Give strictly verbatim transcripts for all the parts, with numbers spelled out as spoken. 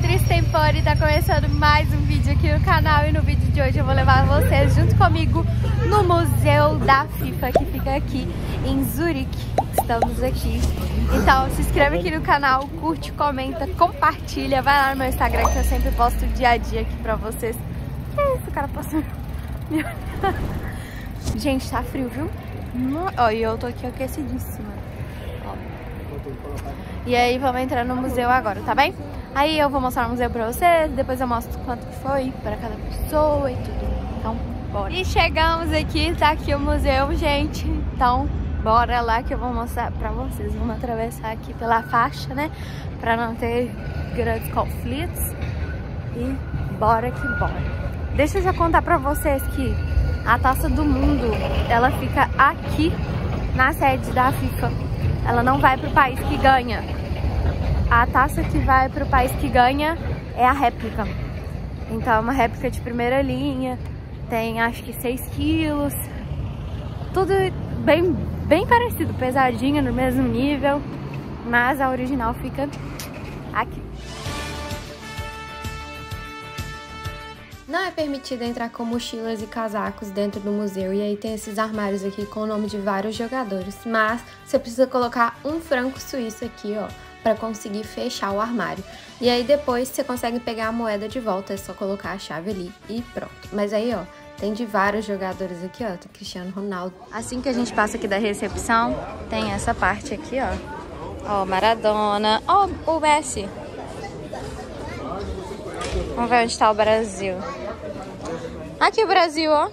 Beatriz Temponi, tá começando mais um vídeo aqui no canal, e no vídeo de hoje eu vou levar vocês junto comigo no Museu da FIFA, que fica aqui em Zurich. Estamos aqui. Então se inscreve aqui no canal, curte, comenta, compartilha, vai lá no meu Instagram que eu sempre posto o dia a dia aqui pra vocês. Que é isso, o cara passou? Gente, tá frio, viu? Ó, e eu tô aqui aquecidíssima. E aí vamos entrar no museu agora, tá bem? Aí eu vou mostrar o museu pra vocês, depois eu mostro quanto foi pra cada pessoa e tudo. Então, bora! E chegamos aqui, tá aqui o museu, gente. Então, bora lá que eu vou mostrar pra vocês. Vamos atravessar aqui pela faixa, né? Pra não ter grandes conflitos. E bora que bora! Deixa eu já contar pra vocês que a Taça do Mundo, ela fica aqui na sede da FIFA. Ela não vai pro país que ganha. A taça que vai pro país que ganha é a réplica. Então é uma réplica de primeira linha. Tem acho que seis quilos. Tudo bem, bem parecido, pesadinha, no mesmo nível. Mas a original fica aqui. Não é permitido entrar com mochilas e casacos dentro do museu, e aí tem esses armários aqui com o nome de vários jogadores, mas você precisa colocar um franco suíço aqui, ó, para conseguir fechar o armário. E aí depois você consegue pegar a moeda de volta, é só colocar a chave ali e pronto. Mas aí, ó, tem de vários jogadores aqui, ó, tem Cristiano Ronaldo. Assim que a gente passa aqui da recepção, tem essa parte aqui, ó, ó, Maradona, ó, o Messi. Vamos ver onde está o Brasil. Aqui o Brasil, ó.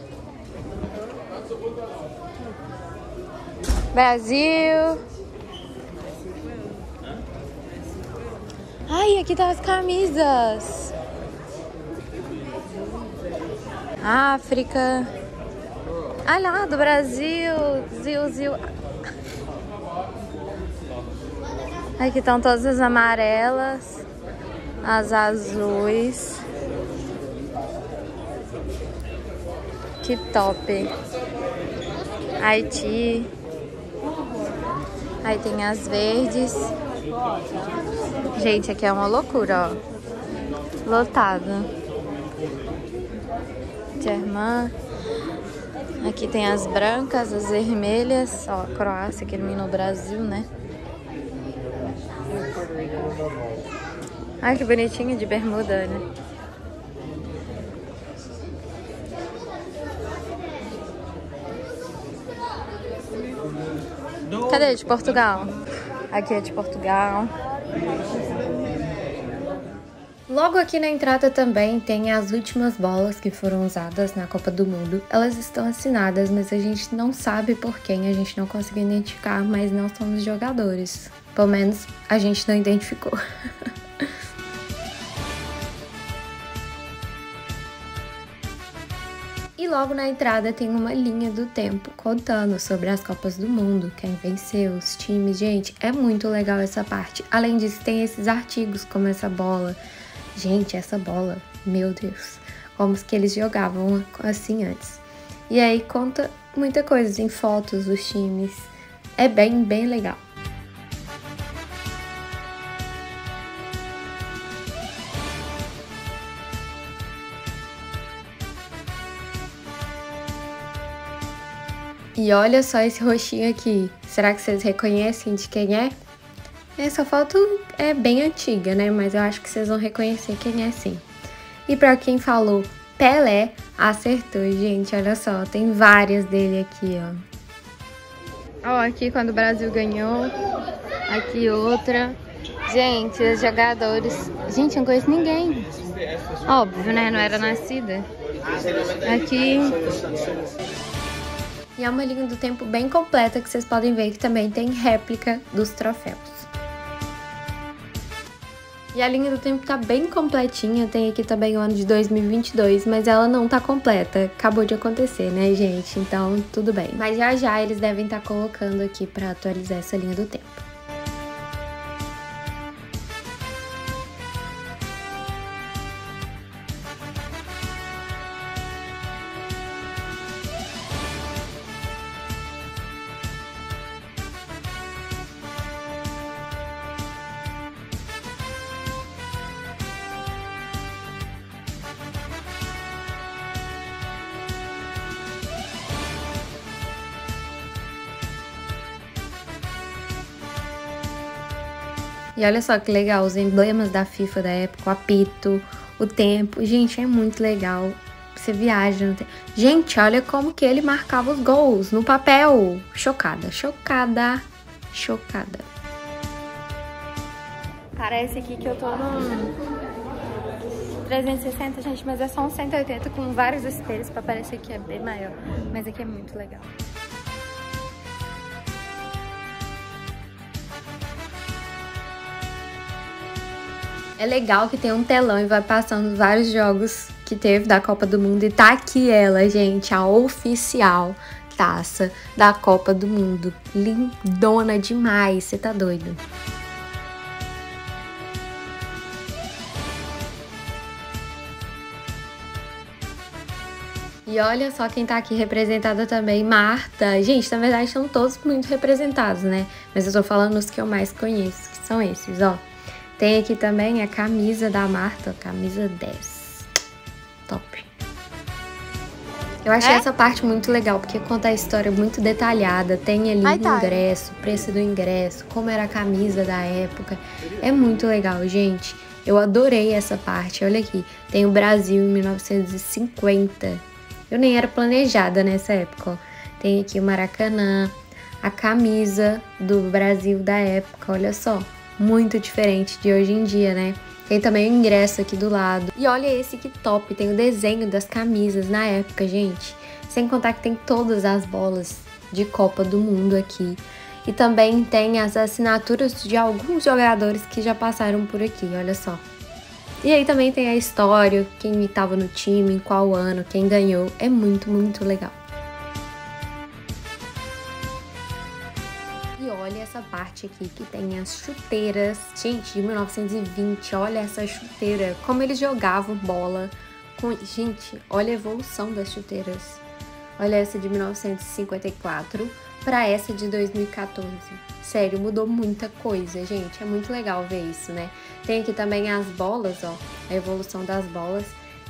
Brasil. Ai, aqui tá as camisas. África. Ai lá, do Brasil. Zil, zil. Aqui estão todas as amarelas. As azuis. Que top. Haiti. Aí tem as verdes. Gente, aqui é uma loucura, ó. Lotado. Germã. Aqui tem as brancas, as vermelhas. Ó, Croácia, que elimina o Brasil, né? Ai, que bonitinho de bermuda, né? Cadê de Portugal? Aqui é de Portugal. Logo aqui na entrada também tem as últimas bolas que foram usadas na Copa do Mundo. Elas estão assinadas, mas a gente não sabe por quem, a gente não conseguiu identificar, mas não são os jogadores. Pelo menos a gente não identificou. E logo na entrada tem uma linha do tempo contando sobre as Copas do Mundo, quem venceu, os times. Gente, é muito legal essa parte. Além disso, tem esses artigos, como essa bola. Gente, essa bola, meu Deus, como que eles jogavam assim antes. E aí conta muita coisa em fotos dos times. É bem, bem legal. E olha só esse roxinho aqui. Será que vocês reconhecem de quem é? Essa foto é bem antiga, né? Mas eu acho que vocês vão reconhecer quem é, sim. E pra quem falou Pelé, acertou, gente. Olha só, tem várias dele aqui, ó. Ó, aqui quando o Brasil ganhou. Aqui outra. Gente, os jogadores... Gente, eu não conheço ninguém. Óbvio, né? Não era nascida. Aqui... E é uma linha do tempo bem completa que vocês podem ver que também tem réplica dos troféus. E a linha do tempo tá bem completinha, tem aqui também o ano de dois mil e vinte e dois, mas ela não tá completa, acabou de acontecer, né, gente? Então, tudo bem. Mas já já eles devem estar colocando aqui pra atualizar essa linha do tempo. E olha só que legal, os emblemas da FIFA da época, o apito, o tempo. Gente, é muito legal. Você viaja. Tem... Gente, olha como que ele marcava os gols no papel. Chocada, chocada, chocada. Parece aqui que eu tô no trezentos e sessenta, gente, mas é só um cento e oitenta com vários espelhos pra parecer que é bem maior. Mas aqui é muito legal. É legal que tem um telão e vai passando vários jogos que teve da Copa do Mundo. E tá aqui ela, gente, a oficial taça da Copa do Mundo. Lindona demais, você tá doido? E olha só quem tá aqui representada também, Marta. Gente, na verdade estão todos muito representados, né? Mas eu tô falando os que eu mais conheço, que são esses, ó. Tem aqui também a camisa da Marta, camisa dez. Top. Eu achei é? essa parte muito legal, porque conta a história muito detalhada. Tem ali Ai, tá. o ingresso, o preço do ingresso, como era a camisa da época. É muito legal, gente. Eu adorei essa parte. Olha aqui, tem o Brasil em mil novecentos e cinquenta. Eu nem era planejada nessa época, ó. Tem aqui o Maracanã, a camisa do Brasil da época, olha só. Muito diferente de hoje em dia, né? Tem também o ingresso aqui do lado. E olha esse que top, tem o desenho das camisas na época, gente. Sem contar que tem todas as bolas de Copa do Mundo aqui. E também tem as assinaturas de alguns jogadores que já passaram por aqui, olha só. E aí também tem a história, quem estava no time, em qual ano, quem ganhou. É muito, muito legal. Olha essa parte aqui que tem as chuteiras, gente, de mil novecentos e vinte, olha essa chuteira, como eles jogavam bola, com... gente, olha a evolução das chuteiras, olha essa de mil novecentos e cinquenta e quatro para essa de dois mil e quatorze, sério, mudou muita coisa, gente, é muito legal ver isso, né? Tem aqui também as bolas, ó, a evolução das bolas,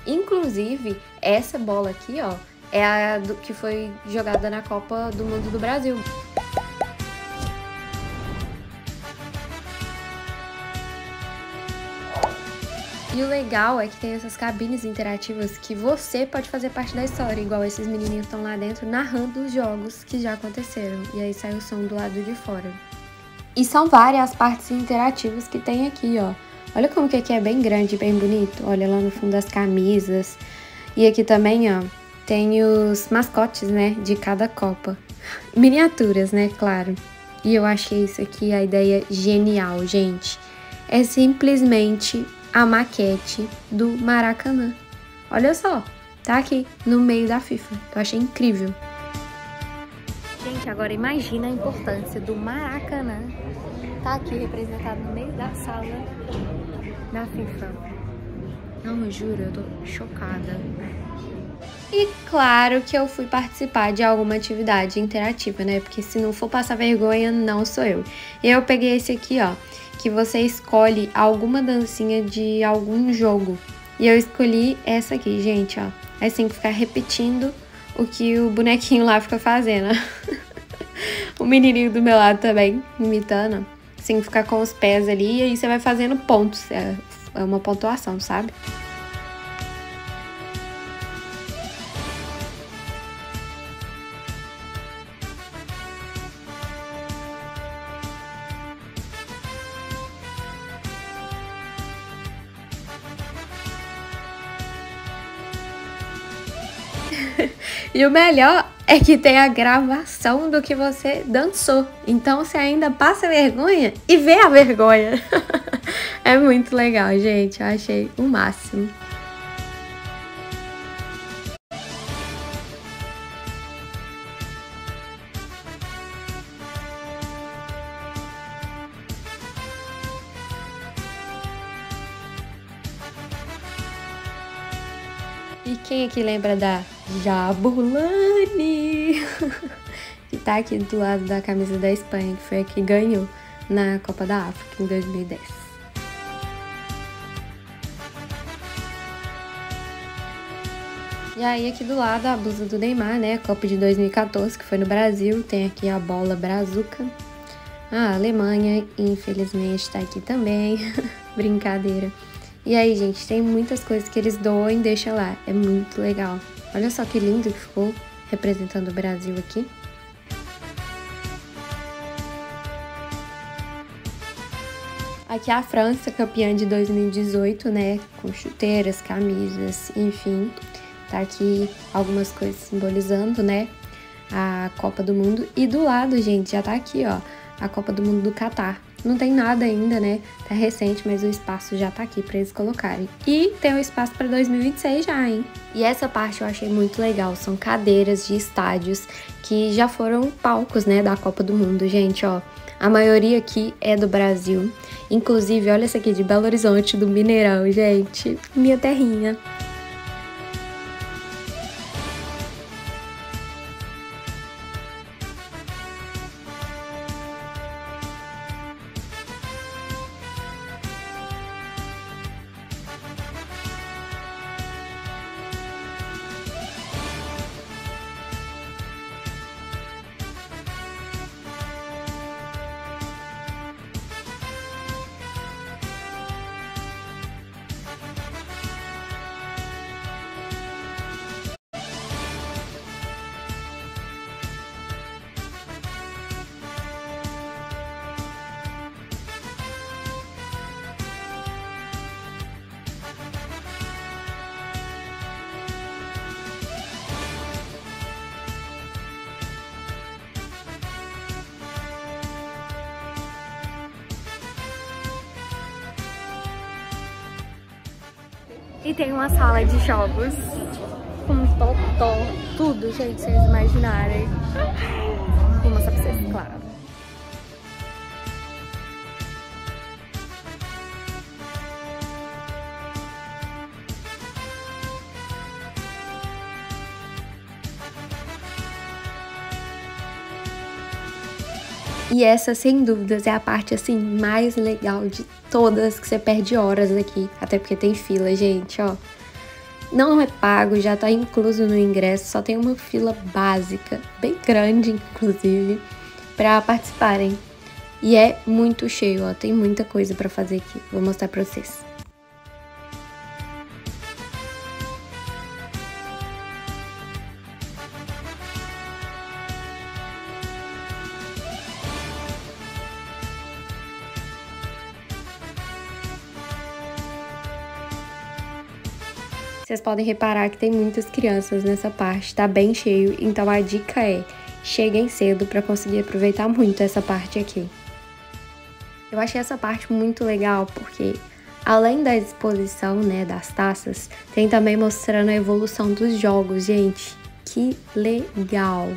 inclusive essa bola aqui, ó, é a do... que foi jogada na Copa do Mundo do Brasil. E o legal é que tem essas cabines interativas que você pode fazer parte da história, igual esses menininhos estão lá dentro narrando os jogos que já aconteceram. E aí sai o som do lado de fora. E são várias partes interativas que tem aqui, ó. Olha como que aqui é bem grande, bem bonito. Olha lá no fundo as camisas. E aqui também, ó, tem os mascotes, né, de cada Copa. Miniaturas, né, claro. E eu achei isso aqui a ideia genial, gente. É simplesmente... a maquete do Maracanã. Olha só, tá aqui no meio da FIFA. Eu achei incrível. Gente, agora imagina a importância do Maracanã. Tá aqui representado no meio da sala da FIFA. Não, eu juro, eu tô chocada. E claro que eu fui participar de alguma atividade interativa, né? Porque se não for passar vergonha, não sou eu. E eu peguei esse aqui, ó. Que você escolhe alguma dancinha de algum jogo. E eu escolhi essa aqui, gente, ó. Aí você tem que ficar repetindo o que o bonequinho lá fica fazendo. O menininho do meu lado também, imitando. Você tem que ficar com os pés ali e aí você vai fazendo pontos. É uma pontuação, sabe? E o melhor é que tem a gravação do que você dançou. Então você ainda passa vergonha e vê a vergonha. É muito legal, gente. Eu achei o máximo. E quem aqui lembra da Jabulani? Que tá aqui do lado da camisa da Espanha, que foi a que ganhou na Copa da África em dois mil e dez. E aí aqui do lado a blusa do Neymar, né? Copa de dois mil e quatorze, que foi no Brasil. Tem aqui a bola brazuca. A Alemanha, infelizmente, está aqui também. Brincadeira. E aí, gente, tem muitas coisas que eles doam e deixam lá. É muito legal. Olha só que lindo que ficou representando o Brasil aqui. Aqui a França, campeã de dois mil e dezoito, né? Com chuteiras, camisas, enfim. Tá aqui algumas coisas simbolizando, né? A Copa do Mundo. E do lado, gente, já tá aqui, ó. A Copa do Mundo do Catar. Não tem nada ainda, né? Tá recente, mas o espaço já tá aqui pra eles colocarem. E tem um espaço pra dois mil e vinte e seis já, hein? E essa parte eu achei muito legal. São cadeiras de estádios que já foram palcos, né? Da Copa do Mundo, gente, ó. A maioria aqui é do Brasil. Inclusive, olha essa aqui de Belo Horizonte, do Mineirão, gente. Minha terrinha. E tem uma sala de jogos com totó, tudo, gente, vocês imaginarem. Vou mostrar pra vocês, claro. E essa, sem dúvidas, é a parte, assim, mais legal de todas, que você perde horas aqui. Até porque tem fila, gente, ó. Não é pago, já tá incluso no ingresso, só tem uma fila básica, bem grande, inclusive, pra participarem. E é muito cheio, ó, tem muita coisa pra fazer aqui. Vou mostrar pra vocês. Vocês podem reparar que tem muitas crianças nessa parte, tá bem cheio, então a dica é, cheguem cedo para conseguir aproveitar muito essa parte aqui. Eu achei essa parte muito legal porque, além da exposição, né, das taças, tem também mostrando a evolução dos jogos, gente. Que legal!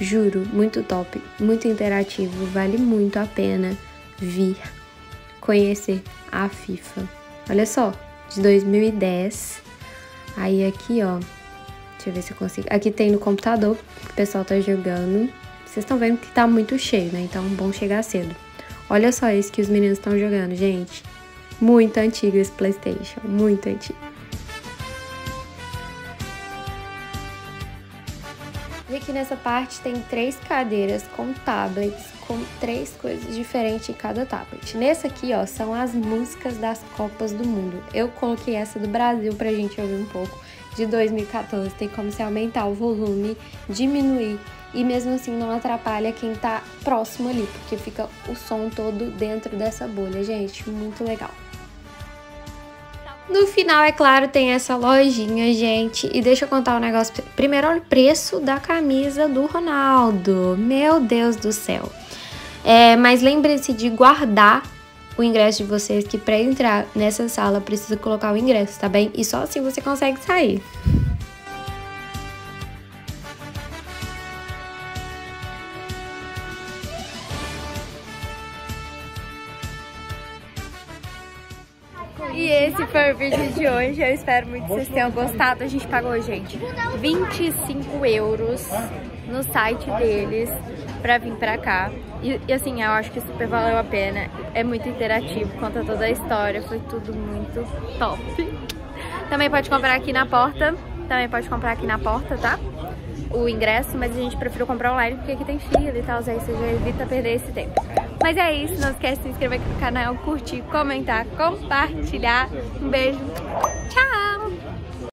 Juro, muito top, muito interativo, vale muito a pena vir conhecer a FIFA. Olha só, de dois mil e dez... Aí aqui, ó, deixa eu ver se eu consigo. Aqui tem no computador, que o pessoal tá jogando. Vocês estão vendo que tá muito cheio, né? Então, bom chegar cedo. Olha só esse que os meninos estão jogando, gente. Muito antigo esse PlayStation, muito antigo. E aqui nessa parte tem três cadeiras com tablets, com três coisas diferentes em cada tablet. Nessa aqui, ó, são as músicas das Copas do Mundo. Eu coloquei essa do Brasil pra gente ouvir um pouco, de dois mil e quatorze. Tem como se aumentar o volume, diminuir, e mesmo assim não atrapalha quem tá próximo ali, porque fica o som todo dentro dessa bolha, gente. Muito legal. No final, é claro, tem essa lojinha, gente. E deixa eu contar um negócio. Primeiro, olha o preço da camisa do Ronaldo. Meu Deus do céu. É, mas lembre-se de guardar o ingresso de vocês, que para entrar nessa sala precisa colocar o ingresso, tá bem? E só assim você consegue sair. E esse foi o vídeo de hoje, eu espero muito que vocês tenham gostado. A gente pagou, gente, vinte e cinco euros no site deles pra vir pra cá. E, e assim, eu acho que super valeu a pena, é muito interativo, conta toda a história, foi tudo muito top. Também pode comprar aqui na porta, também pode comprar aqui na porta, tá? O ingresso, mas a gente preferiu comprar online porque aqui tem fila e tal, aí você já evita perder esse tempo. Mas é isso, não esquece de se inscrever aqui no canal, curtir, comentar, compartilhar. Um beijo, tchau!